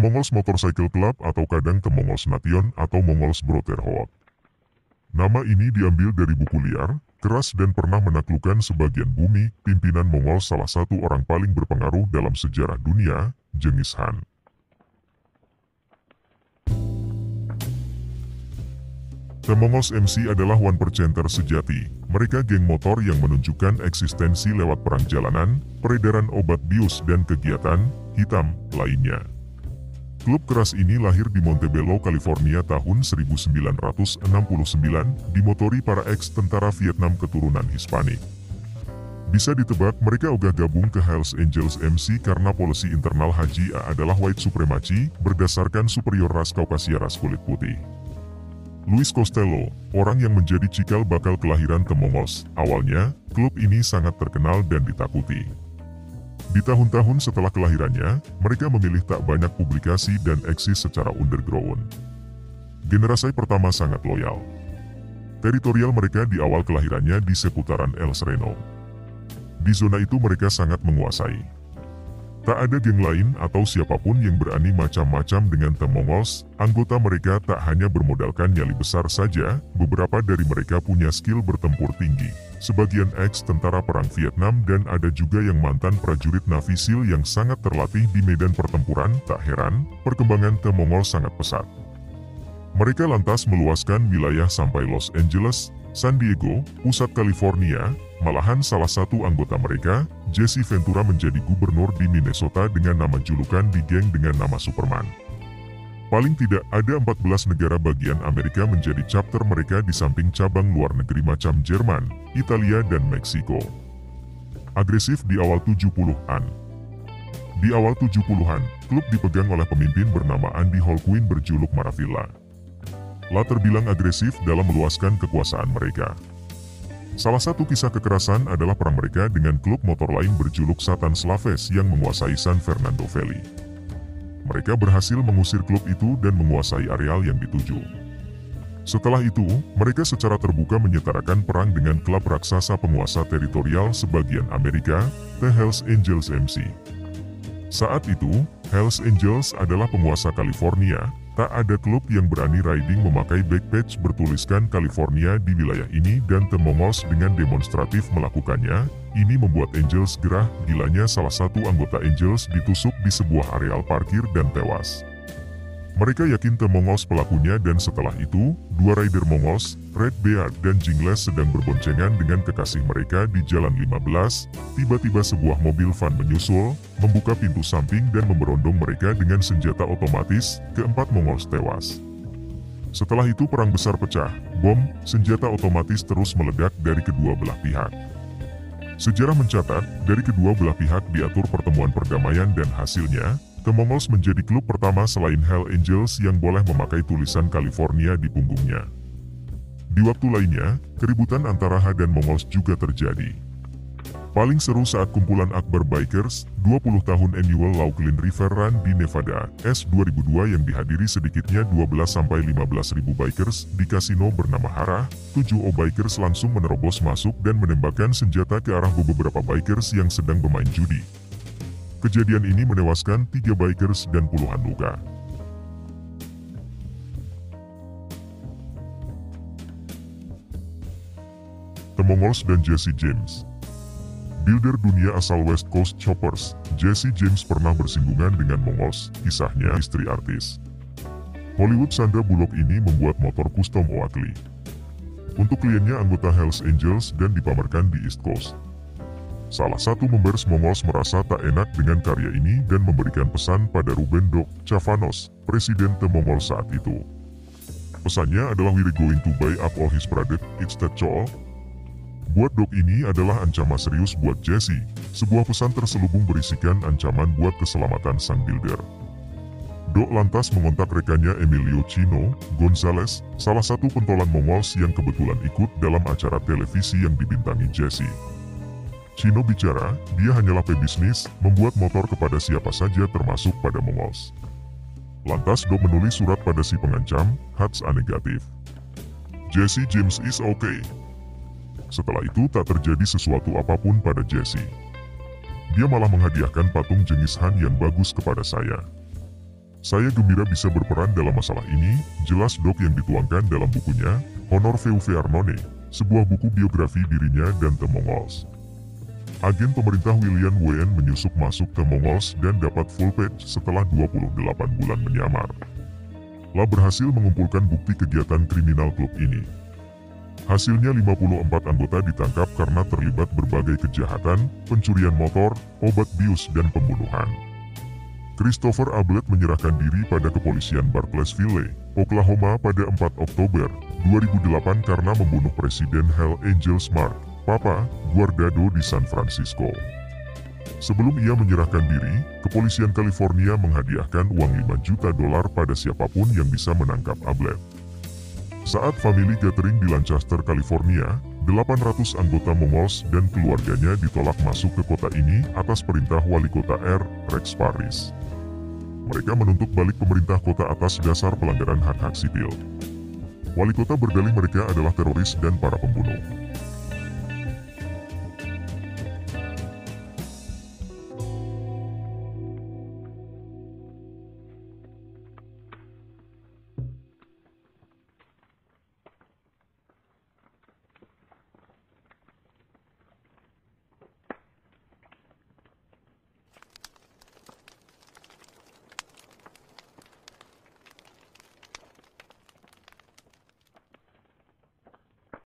Mongols Motorcycle Club atau kadang The Mongols Nation atau Mongols Brotherhood. Nama ini diambil dari buku liar, keras dan pernah menaklukkan sebagian bumi, pimpinan Mongol salah satu orang paling berpengaruh dalam sejarah dunia, Genghis Khan. The Mongols MC adalah one percenter sejati. Mereka geng motor yang menunjukkan eksistensi lewat perang jalanan, peredaran obat bius dan kegiatan hitam lainnya. Klub keras ini lahir di Montebello, California tahun 1969, dimotori para ex-tentara Vietnam keturunan Hispanik. Bisa ditebak mereka ogah gabung ke Hells Angels MC karena polisi internal HJA adalah white supremacy berdasarkan superior ras Kaukasia ras kulit putih. Luis Costello, orang yang menjadi cikal bakal kelahiran The Mongols, awalnya klub ini sangat terkenal dan ditakuti. Di tahun-tahun setelah kelahirannya, mereka memilih tak banyak publikasi dan eksis secara underground. Generasi pertama sangat loyal. Teritorial mereka di awal kelahirannya di seputaran El Sereno. Di zona itu mereka sangat menguasai. Tak ada geng lain atau siapapun yang berani macam-macam dengan The Mongols, anggota mereka tak hanya bermodalkan nyali besar saja, beberapa dari mereka punya skill bertempur tinggi. Sebagian ex-tentara perang Vietnam dan ada juga yang mantan prajurit Navy SEAL yang sangat terlatih di medan pertempuran, tak heran, perkembangan The Mongols sangat pesat. Mereka lantas meluaskan wilayah sampai Los Angeles, San Diego, pusat California, malahan salah satu anggota mereka, Jesse Ventura menjadi gubernur di Minnesota dengan nama julukan di geng dengan nama Superman. Paling tidak ada 14 negara bagian Amerika menjadi chapter mereka di samping cabang luar negeri macam Jerman, Italia, dan Meksiko. Agresif di awal 70-an. Di awal 70-an, klub dipegang oleh pemimpin bernama Andy Holguin berjuluk Maravilla. Lah terbilang agresif dalam meluaskan kekuasaan mereka. Salah satu kisah kekerasan adalah perang mereka dengan klub motor lain berjuluk Satan Slaves yang menguasai San Fernando Valley. Mereka berhasil mengusir klub itu dan menguasai areal yang dituju. Setelah itu, mereka secara terbuka menyetarakan perang dengan klub raksasa penguasa teritorial sebagian Amerika, The Hells Angels MC. Saat itu, Hells Angels adalah penguasa California, Tak ada klub yang berani riding memakai backpatch bertuliskan California di wilayah ini dan The Mongols dengan demonstratif melakukannya. Ini membuat Angels gerah, gilanya salah satu anggota Angels ditusuk di sebuah areal parkir dan tewas. Mereka yakin The Mongols pelakunya dan setelah itu, dua rider Mongols, Red Beard dan Jingles sedang berboncengan dengan kekasih mereka di Jalan 15, tiba-tiba sebuah mobil van menyusul, membuka pintu samping dan memberondong mereka dengan senjata otomatis, keempat Mongols tewas. Setelah itu perang besar pecah, bom, senjata otomatis terus meledak dari kedua belah pihak. Sejarah mencatat, dari kedua belah pihak diatur pertemuan perdamaian dan hasilnya, The Mongols menjadi klub pertama selain Hells Angels yang boleh memakai tulisan California di punggungnya. Di waktu lainnya, keributan antara Harrah dan Mongols juga terjadi. Paling seru saat kumpulan Akbar Bikers, 20 tahun annual Laughlin River Run di Nevada, S 2002 yang dihadiri sedikitnya 12-15.000 bikers di kasino bernama Harrah, 7 bikers langsung menerobos masuk dan menembakkan senjata ke arah beberapa bikers yang sedang bermain judi. Kejadian ini menewaskan 3 bikers dan puluhan luka. The Mongols dan Jesse James. Builder dunia asal West Coast Choppers, Jesse James pernah bersinggungan dengan Mongols, kisahnya istri artis Hollywood Sandra Bullock ini membuat motor custom Oakley untuk kliennya anggota Hells Angels dan dipamerkan di East Coast. Salah satu members Mongols merasa tak enak dengan karya ini dan memberikan pesan pada Ruben Doc Cavazos, presiden The Mongols saat itu. Pesannya adalah "We're going to buy up all his product, it's that all." Buat Doc ini adalah ancaman serius buat Jesse, sebuah pesan terselubung berisikan ancaman buat keselamatan sang builder. Doc lantas mengontak rekannya Emilio Chino Gonzales, salah satu pentolan Mongols yang kebetulan ikut dalam acara televisi yang dibintangi Jesse. Chino bicara, dia hanyalah pebisnis, membuat motor kepada siapa saja termasuk pada Mongols. Lantas Doc menulis surat pada si pengancam, "Hats are negative. Jesse James is okay." Setelah itu tak terjadi sesuatu apapun pada Jesse. Dia malah menghadiahkan patung Genghis Khan yang bagus kepada saya. Saya gembira bisa berperan dalam masalah ini, jelas Doc yang dituangkan dalam bukunya, Honor V.V. Arnone, sebuah buku biografi dirinya dan The Mongols. Agen pemerintah William Wayne menyusup masuk ke Mongols dan dapat full page setelah 28 bulan menyamar. Lah berhasil mengumpulkan bukti kegiatan kriminal klub ini. Hasilnya 54 anggota ditangkap karena terlibat berbagai kejahatan, pencurian motor, obat bius dan pembunuhan. Christopher Ablet menyerahkan diri pada kepolisian Bartlesville, Oklahoma pada 4 Oktober 2008 karena membunuh Presiden Hells Angels Mark Papa Guardado di San Francisco. Sebelum ia menyerahkan diri, kepolisian California menghadiahkan uang $5 juta pada siapapun yang bisa menangkap Ablet. Saat family gathering di Lancaster, California, 800 anggota Mongols dan keluarganya ditolak masuk ke kota ini atas perintah wali kota R. Rex Paris. Mereka menuntut balik pemerintah kota atas dasar pelanggaran hak-hak sipil. Wali kota berdalih mereka adalah teroris dan para pembunuh.